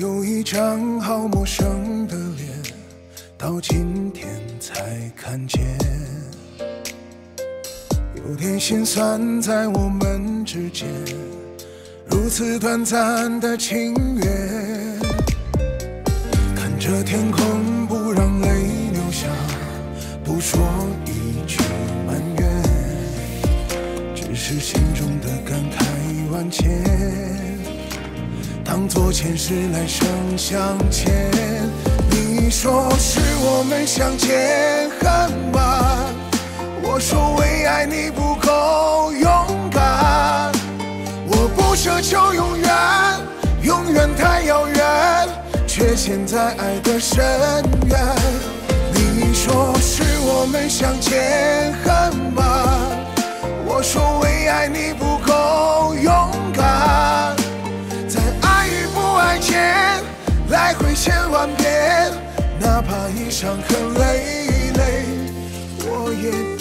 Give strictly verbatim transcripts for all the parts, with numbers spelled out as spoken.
有一张好陌生的脸，到今天才看见，有点心酸在我们之间，如此短暂的情缘。看着天空，不让泪流下，不说一句埋怨，只是心中的感慨万千。 当作前世来生相欠，你说是我们相见恨晚，我说为爱你不够勇敢。我不奢求永远，永远太遥远，却陷在爱的深渊。你说是我们相见恨晚，我说为爱你不够勇敢。 来回千万遍，哪怕已伤痕累累，我也不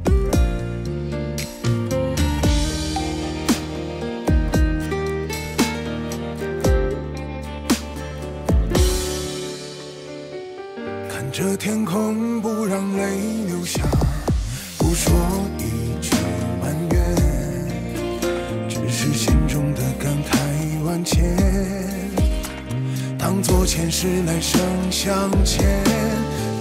管。看着天空，不让泪流下，不说一句埋怨。 是心中的感慨万千，当作前世来生相欠。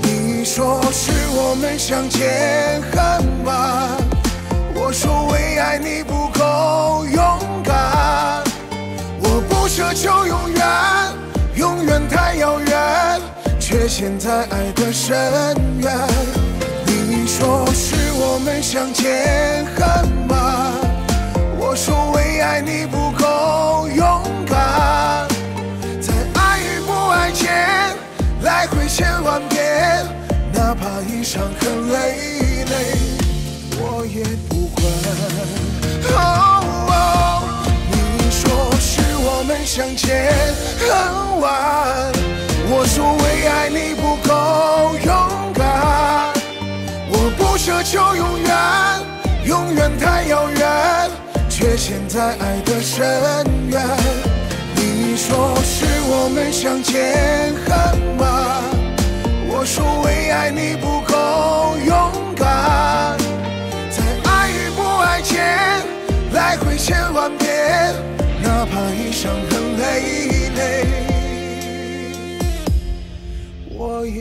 你说是我们相见恨晚，我说为爱你不够勇敢。我不奢求永远，永远太遥远，却陷在爱的深渊。你说是我们相见恨晚。 我说为爱你不够勇敢，在爱与不爱间来回千万遍，哪怕已伤痕累累，我也不管。哦哦，你说是我们相见很晚，我说为爱你不够勇敢，我不奢求永远，永远太遥远。 却陷在爱的深渊。你说是我们相见恨晚，我说为爱你不够勇敢，在爱与不爱间来回千万遍，哪怕已伤痕累累，我也。